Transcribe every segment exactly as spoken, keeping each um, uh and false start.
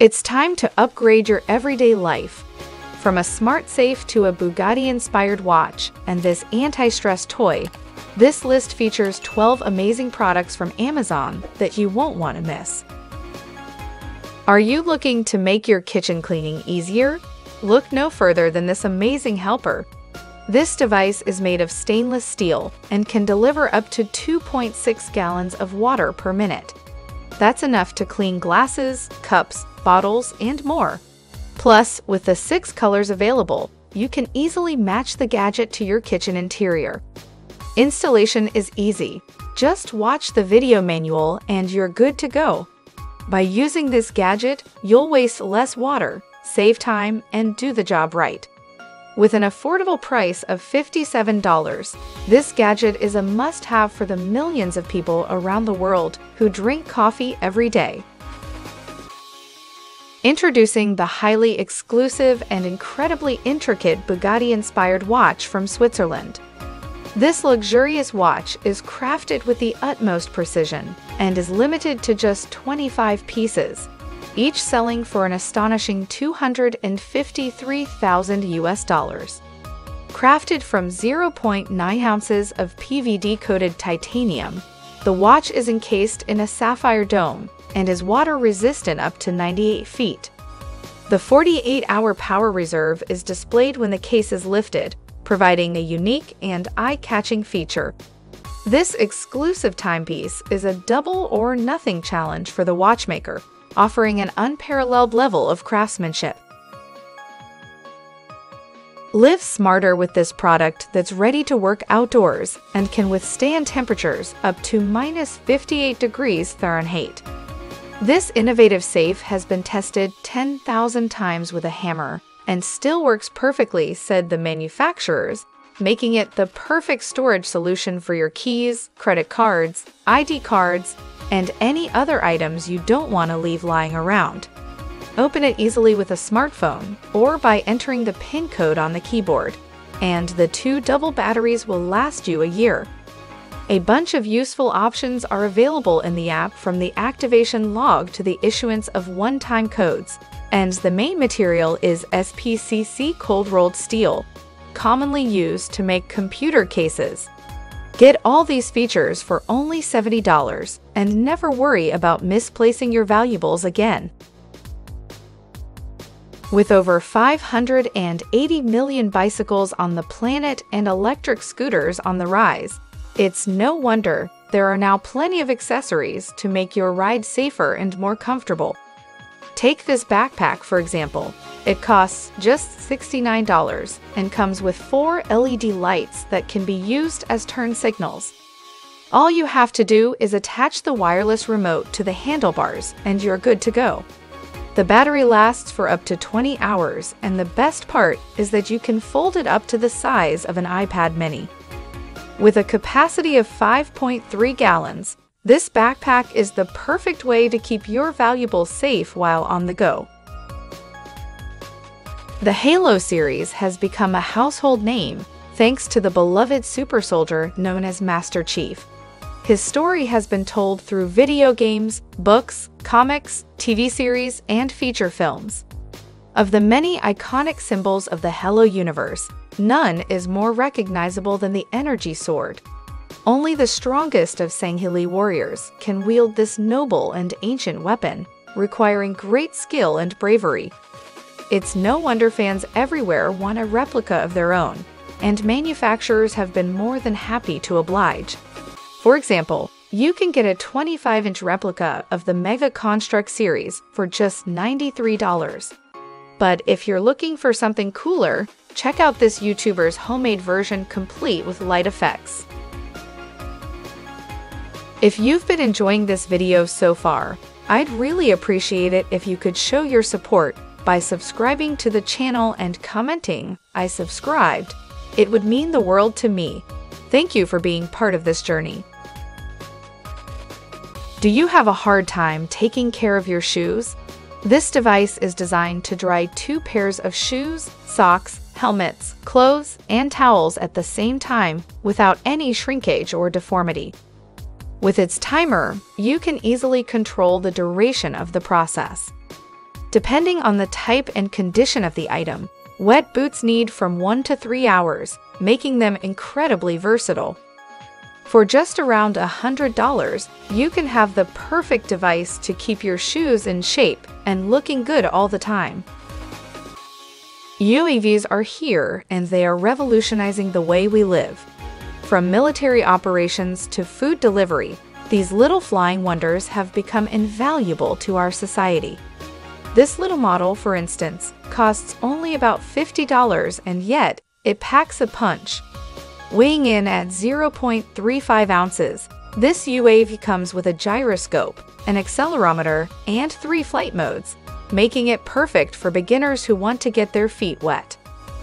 It's time to upgrade your everyday life. From a smart safe to a Bugatti-inspired watch and this anti-stress toy, this list features twelve amazing products from Amazon that you won't want to miss. Are you looking to make your kitchen cleaning easier? Look no further than this amazing helper. This device is made of stainless steel and can deliver up to two point six gallons of water per minute. That's enough to clean glasses, cups, bottles, and more. Plus, with the six colors available, you can easily match the gadget to your kitchen interior. Installation is easy. Just watch the video manual and you're good to go. By using this gadget, you'll waste less water, save time, and do the job right. With an affordable price of fifty-seven dollars, this gadget is a must-have for the millions of people around the world who drink coffee every day. Introducing the highly exclusive and incredibly intricate Bugatti-inspired watch from Switzerland. This luxurious watch is crafted with the utmost precision and is limited to just twenty-five pieces, each selling for an astonishing two hundred fifty-three thousand U S dollars. Crafted from zero point nine ounces of P V D-coated titanium, the watch is encased in a sapphire dome and is water-resistant up to ninety-eight feet. The forty-eight hour power reserve is displayed when the case is lifted, providing a unique and eye-catching feature. This exclusive timepiece is a double-or-nothing challenge for the watchmaker, offering an unparalleled level of craftsmanship. Live smarter with this product that's ready to work outdoors and can withstand temperatures up to minus fifty-eight degrees Fahrenheit. This innovative safe has been tested ten thousand times with a hammer and still works perfectly, said the manufacturers, making it the perfect storage solution for your keys, credit cards, I D cards, and any other items you don't want to leave lying around. Open it easily with a smartphone or by entering the PIN code on the keyboard, and the two double batteries will last you a year. A bunch of useful options are available in the app, from the activation log to the issuance of one-time codes, and the main material is S P C C cold-rolled steel, commonly used to make computer cases. Get all these features for only seventy dollars and never worry about misplacing your valuables again. With over five hundred eighty million bicycles on the planet and electric scooters on the rise, it's no wonder there are now plenty of accessories to make your ride safer and more comfortable. Take this backpack, for example. It costs just sixty-nine dollars and comes with four L E D lights that can be used as turn signals. All you have to do is attach the wireless remote to the handlebars and you're good to go. The battery lasts for up to twenty hours, and the best part is that you can fold it up to the size of an iPad mini. With a capacity of five point three gallons, this backpack is the perfect way to keep your valuables safe while on the go. The Halo series has become a household name thanks to the beloved super soldier known as Master Chief. His story has been told through video games, books, comics, T V series, and feature films. Of the many iconic symbols of the Halo universe, none is more recognizable than the energy sword. Only the strongest of Sangheili warriors can wield this noble and ancient weapon, requiring great skill and bravery. It's no wonder fans everywhere want a replica of their own, and manufacturers have been more than happy to oblige. For example, you can get a twenty-five inch replica of the Mega Construct series for just ninety-three dollars. But if you're looking for something cooler, check out this YouTuber's homemade version, complete with light effects. If you've been enjoying this video so far, I'd really appreciate it if you could show your support by subscribing to the channel and commenting, "I subscribed." It would mean the world to me. Thank you for being part of this journey. Do you have a hard time taking care of your shoes? This device is designed to dry two pairs of shoes, socks, helmets, clothes, and towels at the same time without any shrinkage or deformity. With its timer, you can easily control the duration of the process. Depending on the type and condition of the item, wet boots need from one to three hours, making them incredibly versatile. For just around one hundred dollars, you can have the perfect device to keep your shoes in shape and looking good all the time. U A Vs are here and they are revolutionizing the way we live. From military operations to food delivery, these little flying wonders have become invaluable to our society. This little model, for instance, costs only about fifty dollars and yet it packs a punch. Weighing in at zero point three five ounces, this U A V comes with a gyroscope, an accelerometer, and three flight modes, making it perfect for beginners who want to get their feet wet.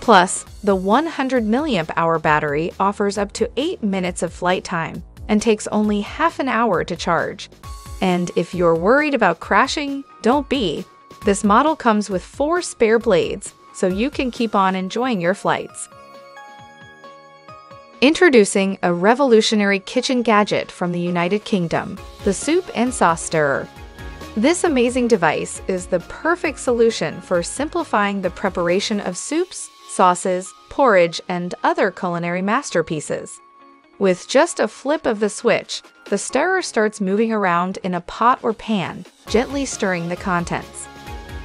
Plus, the one hundred milliamp hour battery offers up to eight minutes of flight time and takes only half an hour to charge. And if you're worried about crashing, don't be. This model comes with four spare blades, so you can keep on enjoying your flights. Introducing a revolutionary kitchen gadget from the United Kingdom, the soup and sauce stirrer. This amazing device is the perfect solution for simplifying the preparation of soups, sauces, porridge, and other culinary masterpieces. With just a flip of the switch, the stirrer starts moving around in a pot or pan, gently stirring the contents.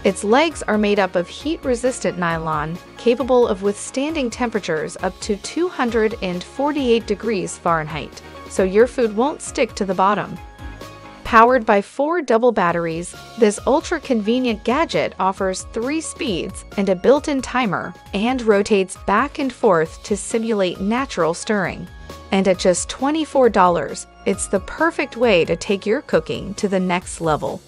Its legs are made up of heat-resistant nylon, capable of withstanding temperatures up to two hundred forty-eight degrees Fahrenheit, so your food won't stick to the bottom. Powered by four double batteries, this ultra-convenient gadget offers three speeds and a built-in timer and rotates back and forth to simulate natural stirring. And at just twenty-four dollars, it's the perfect way to take your cooking to the next level.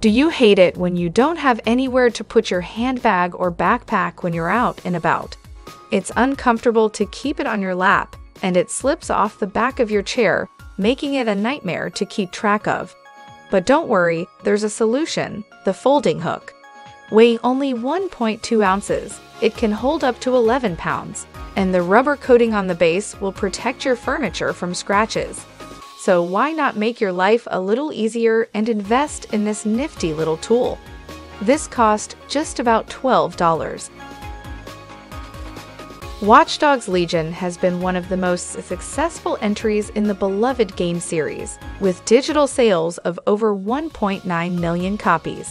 Do you hate it when you don't have anywhere to put your handbag or backpack when you're out and about? It's uncomfortable to keep it on your lap, and it slips off the back of your chair, making it a nightmare to keep track of. But don't worry, there's a solution, the folding hook. Weighing only one point two ounces, it can hold up to eleven pounds, and the rubber coating on the base will protect your furniture from scratches. So why not make your life a little easier and invest in this nifty little tool? This cost just about twelve dollars. Watch Dogs Legion has been one of the most successful entries in the beloved game series, with digital sales of over one point nine million copies.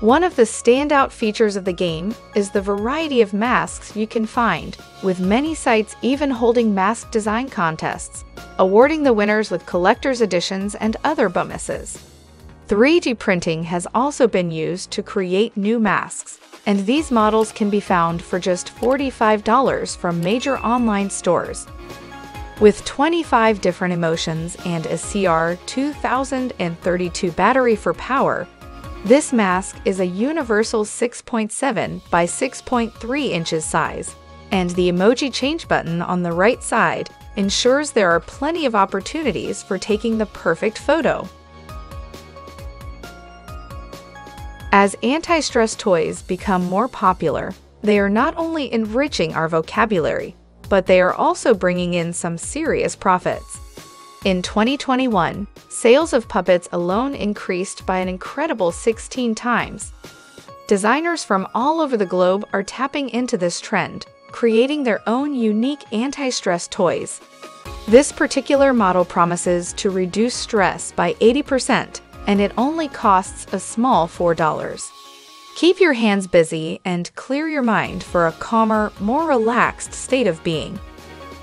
One of the standout features of the game is the variety of masks you can find, with many sites even holding mask design contests, awarding the winners with collector's editions and other bonuses. three D printing has also been used to create new masks, and these models can be found for just forty-five dollars from major online stores. With twenty-five different emotions and a C R two thousand thirty-two battery for power, this mask is a universal six point seven by six point three inches size, and the emoji change button on the right side ensures there are plenty of opportunities for taking the perfect photo. As anti-stress toys become more popular, they are not only enriching our vocabulary, but they are also bringing in some serious profits. In twenty twenty-one, sales of puppets alone increased by an incredible sixteen times. Designers from all over the globe are tapping into this trend, creating their own unique anti-stress toys. This particular model promises to reduce stress by eighty percent, and it only costs a small four dollars. Keep your hands busy and clear your mind for a calmer, more relaxed state of being.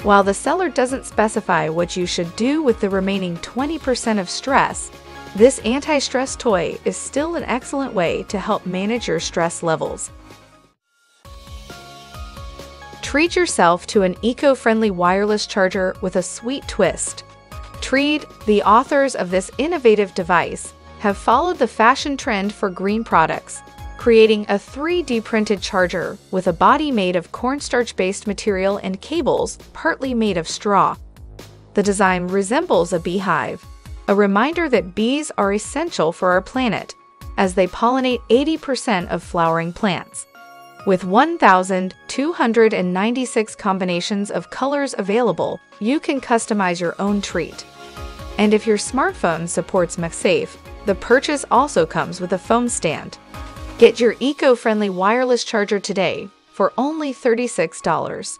While the seller doesn't specify what you should do with the remaining twenty percent of stress, this anti-stress toy is still an excellent way to help manage your stress levels. Treat yourself to an eco-friendly wireless charger with a sweet twist. Treed, the authors of this innovative device, have followed the fashion trend for green products, creating a three D printed charger with a body made of cornstarch-based material and cables partly made of straw. The design resembles a beehive, a reminder that bees are essential for our planet, as they pollinate eighty percent of flowering plants. With one thousand two hundred ninety-six combinations of colors available, you can customize your own treat. And if your smartphone supports MagSafe, The purchase also comes with a phone stand. Get your eco-friendly wireless charger today for only thirty-six dollars.